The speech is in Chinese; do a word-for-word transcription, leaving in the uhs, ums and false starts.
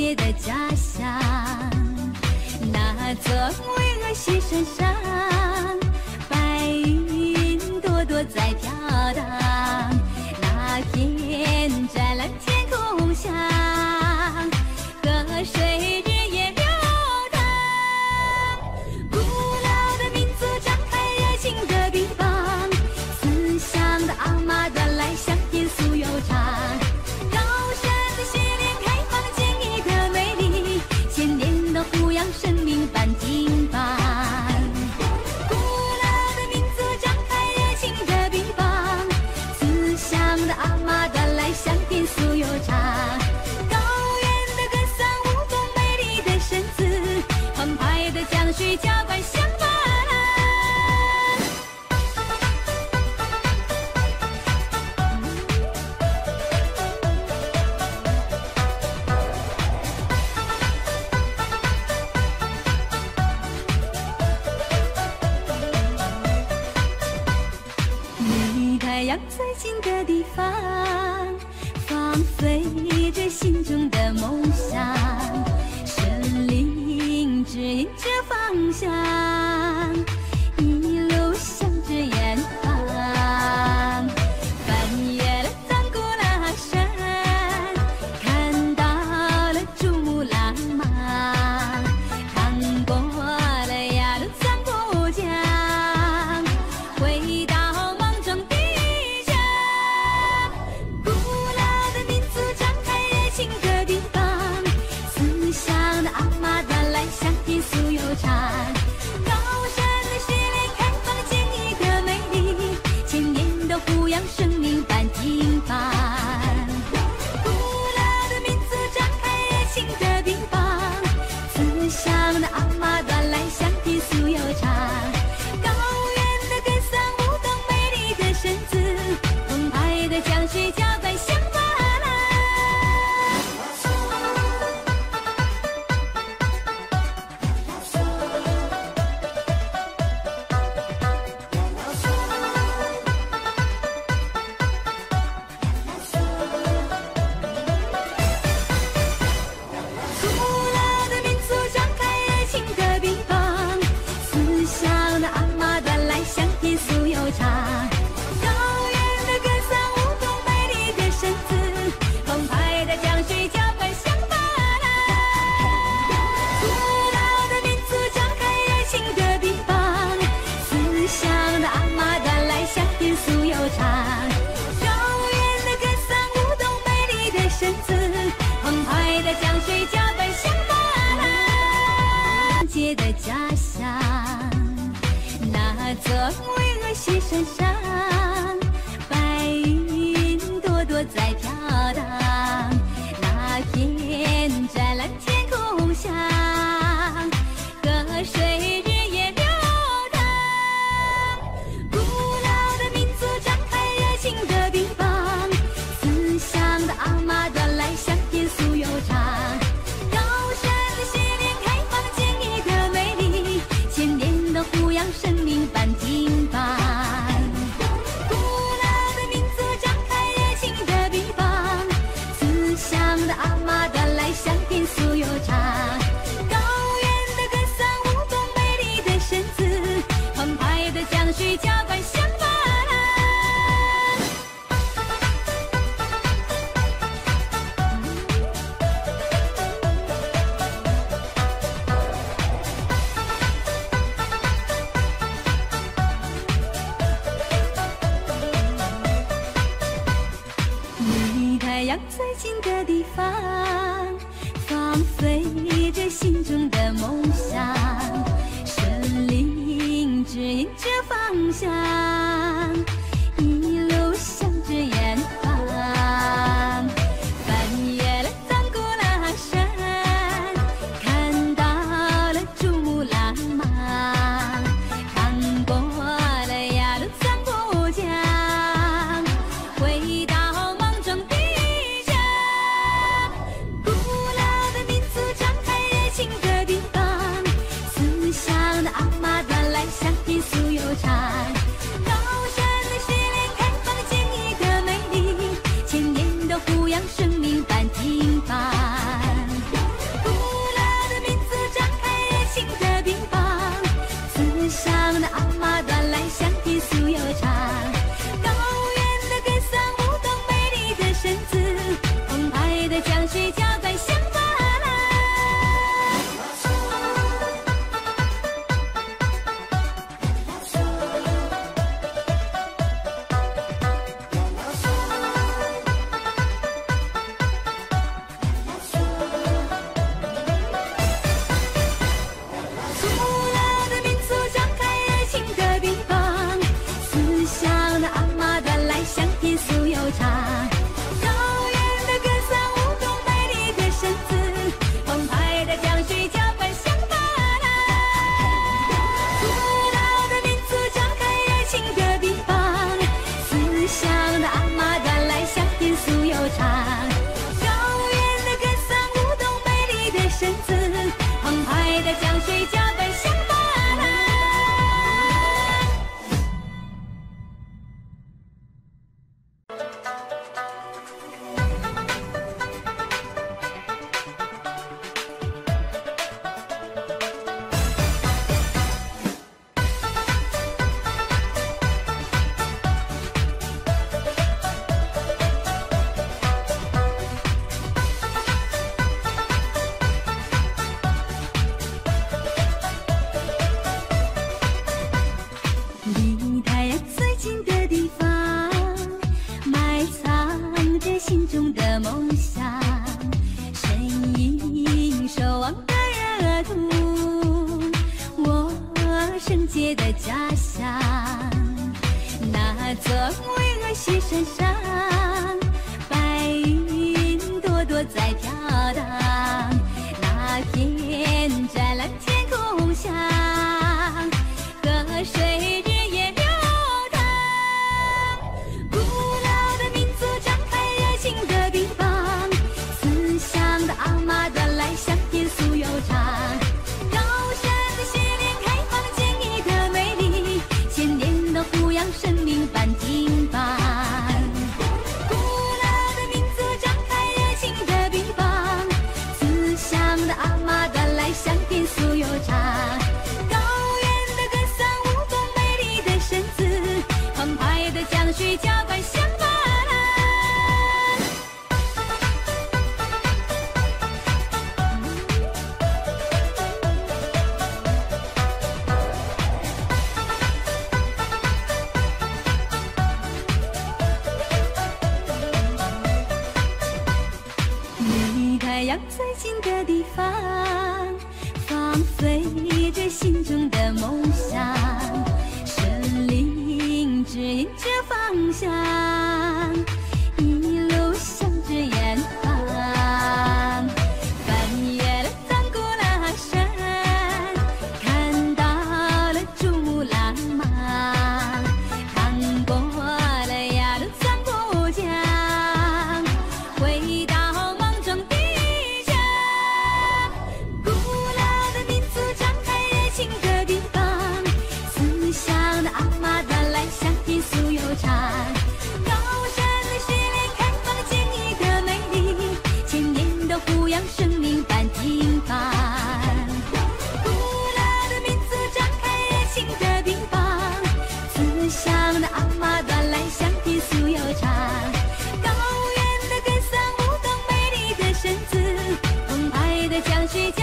姐的家乡，那座巍峨西山上，白云朵朵在飘荡，那片湛蓝天空下，河水。 故乡的阿妈的来乡音素有唱。身姿，澎湃的江水加倍相伴。 江水。